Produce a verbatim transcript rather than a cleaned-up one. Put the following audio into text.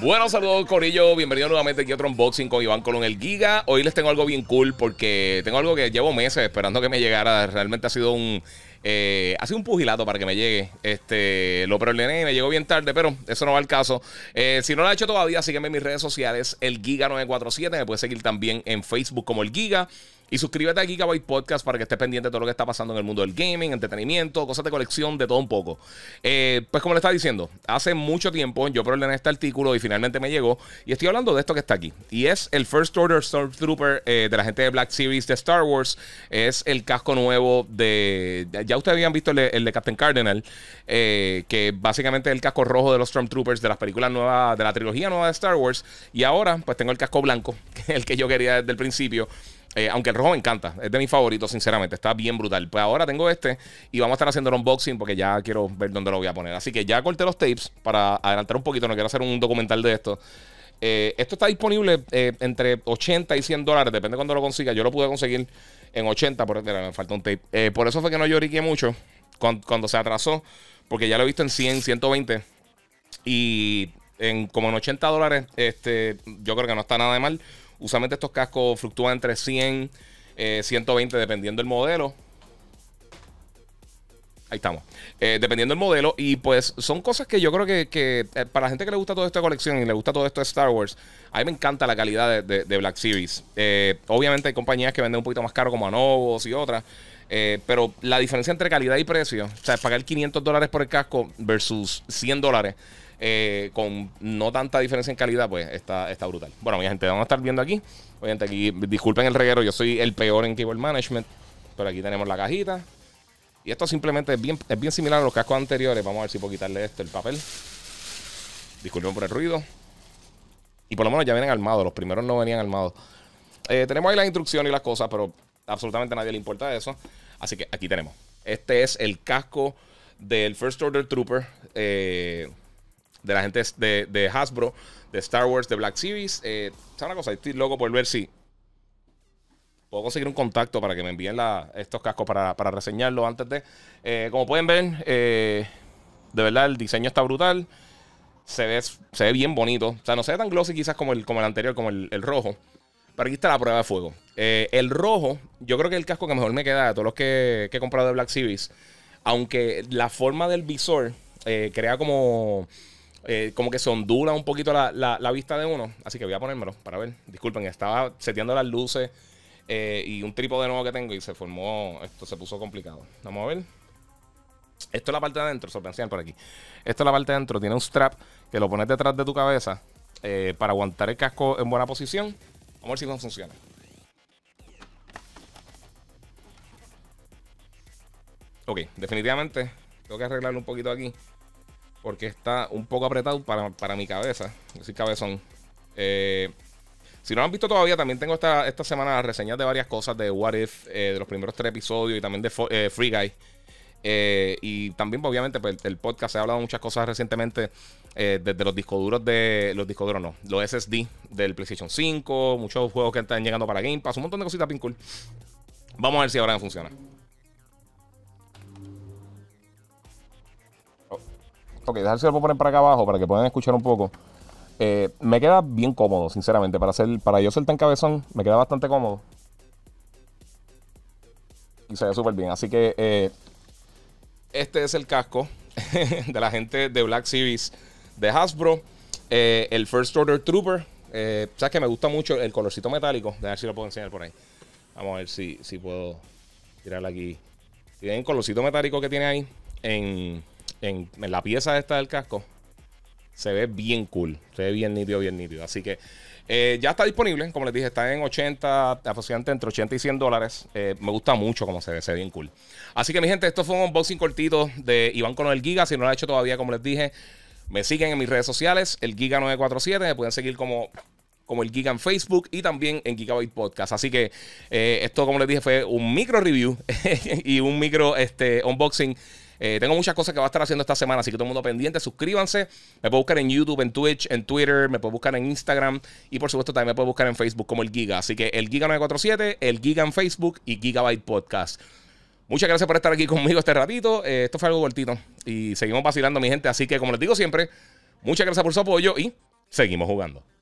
Bueno, saludos Corillo, bienvenido nuevamente aquí a otro unboxing con Iván Colón, el Giga. Hoy les tengo algo bien cool porque tengo algo que llevo meses esperando que me llegara. Realmente ha sido un eh, ha sido un pugilato para que me llegue. Este, lo preordené y me llegó bien tarde, pero eso no va al caso. Eh, si no lo has hecho todavía, sígueme en mis redes sociales, el Giga nueve cuatro siete. Me puedes seguir también en Facebook como el Giga. Y suscríbete a GigaBoy Podcast para que estés pendiente de todo lo que está pasando en el mundo del gaming, entretenimiento, cosas de colección, de todo un poco. Eh, pues como le estaba diciendo, hace mucho tiempo yo preordené este artículo y finalmente me llegó. Y estoy hablando de esto que está aquí. Y es el First Order Stormtrooper eh, de la gente de Black Series de Star Wars. Es el casco nuevo de... Ya ustedes habían visto el de, el de Captain Cardinal, eh, que básicamente es el casco rojo de los Stormtroopers de las películas nuevas, de la trilogía nueva de Star Wars. Y ahora pues tengo el casco blanco, que es el que yo quería desde el principio. Eh, aunque el rojo me encanta, es de mis favoritos, sinceramente. Está bien brutal. Pues ahora tengo este y vamos a estar haciendo el unboxing porque ya quiero ver dónde lo voy a poner. Así que ya corté los tapes para adelantar un poquito. No quiero hacer un documental de esto. Eh, esto está disponible eh, entre ochenta y cien dólares. Depende de cuando lo consiga. Yo lo pude conseguir en ochenta. Por, mira, me falta un tape. Eh, por eso fue que no lloriqué mucho cuando, cuando se atrasó. Porque ya lo he visto en cien, ciento veinte. Y en como en ochenta dólares, este, yo creo que no está nada de mal. Usualmente estos cascos fluctúan entre cien, ciento veinte dependiendo del modelo. Ahí estamos. Eh, dependiendo del modelo. Y pues son cosas que yo creo que, que eh, para la gente que le gusta toda esta colección y le gusta todo esto de Star Wars, a mí me encanta la calidad de, de, de Black Series. Eh, obviamente hay compañías que venden un poquito más caro como Anobos y otras. Eh, pero la diferencia entre calidad y precio, o sea, pagar quinientos dólares por el casco versus cien dólares. Eh, con no tanta diferencia en calidad, pues está, está brutal. Bueno, mi gente, vamos a estar viendo aquí. Obviamente aquí, disculpen el reguero, yo soy el peor en Keyboard Management. Pero aquí tenemos la cajita. Y esto simplemente es bien, es bien similar a los cascos anteriores. Vamos a ver si puedo quitarle esto, el papel. Disculpen por el ruido. Y por lo menos ya vienen armados, los primeros no venían armados. eh, Tenemos ahí las instrucciones y las cosas, pero absolutamente a nadie le importa eso. Así que aquí tenemos. Este es el casco del First Order Trooper. Eh... de la gente de, de Hasbro, de Star Wars, de Black Series. Eh, ¿Sabes una cosa? Estoy loco por ver si puedo conseguir un contacto para que me envíen la, estos cascos para, para reseñarlos antes de... Eh, como pueden ver, eh, de verdad el diseño está brutal. Se ve, se ve bien bonito. O sea, no se ve tan glossy quizás como el, como el anterior, como el, el rojo. Pero aquí está la prueba de fuego. Eh, el rojo, yo creo que es el casco que mejor me queda de todos los que, que he comprado de Black Series. Aunque la forma del visor eh, crea como... Eh, como que se ondula un poquito la, la, la vista de uno. Así que voy a ponérmelo para ver. Disculpen, estaba seteando las luces eh, y un trípode nuevo que tengo y se formó, esto se puso complicado. Vamos a ver. Esto es la parte de adentro, sorprendente por aquí. Esto es la parte de adentro, tiene un strap que lo pones detrás de tu cabeza eh, para aguantar el casco en buena posición. Vamos a ver si no funciona. Ok, definitivamente tengo que arreglarlo un poquito aquí porque está un poco apretado para, para mi cabeza. Yo soy cabezón. Eh, si no lo han visto todavía, también tengo esta, esta semana las reseñas de varias cosas de What If, eh, de los primeros tres episodios y también de eh, Free Guy. Eh, y también, obviamente, pues, el podcast se ha hablado de muchas cosas recientemente, eh, desde los discos duros de... Los discos duros no, los S S D del PlayStation cinco, muchos juegos que están llegando para Game Pass, un montón de cositas bien cool. Vamos a ver si ahora funciona. Ok, dejar si lo puedo poner para acá abajo para que puedan escuchar un poco. Eh, me queda bien cómodo, sinceramente. Para, hacer, para yo ser tan cabezón, me queda bastante cómodo. Y se ve súper bien. Así que eh, este es el casco de la gente de Black Series de Hasbro. Eh, el First Order Trooper. Eh, Sabes que me gusta mucho el colorcito metálico. Dejar si lo puedo enseñar por ahí. Vamos a ver si, si puedo tirarla aquí. Si ven el colorcito metálico que tiene ahí en... En, en la pieza esta del casco se ve bien cool, se ve bien nítido, bien nítido. Así que eh, ya está disponible, como les dije, está en ochenta, aproximadamente entre ochenta y cien dólares. Eh, me gusta mucho como se ve, se ve bien cool. Así que mi gente, esto fue un unboxing cortito de Iván Colón el Giga. Si no lo ha hecho todavía, como les dije, me siguen en mis redes sociales, el Giga nueve cuatro siete, me pueden seguir como... como el Giga en Facebook y también en GigaBoy Podcast. Así que eh, esto, como les dije, fue un micro review y un micro este, unboxing. Eh, tengo muchas cosas que va a estar haciendo esta semana, así que todo el mundo pendiente, suscríbanse. Me puedo buscar en YouTube, en Twitch, en Twitter, me puedo buscar en Instagram y por supuesto también me puedo buscar en Facebook como el Giga. Así que el Giga nueve cuatro siete, el Giga en Facebook y GigaBoy Podcast. Muchas gracias por estar aquí conmigo este ratito. Eh, esto fue algo cortito. y seguimos vacilando, mi gente. Así que, como les digo siempre, muchas gracias por su apoyo y seguimos jugando.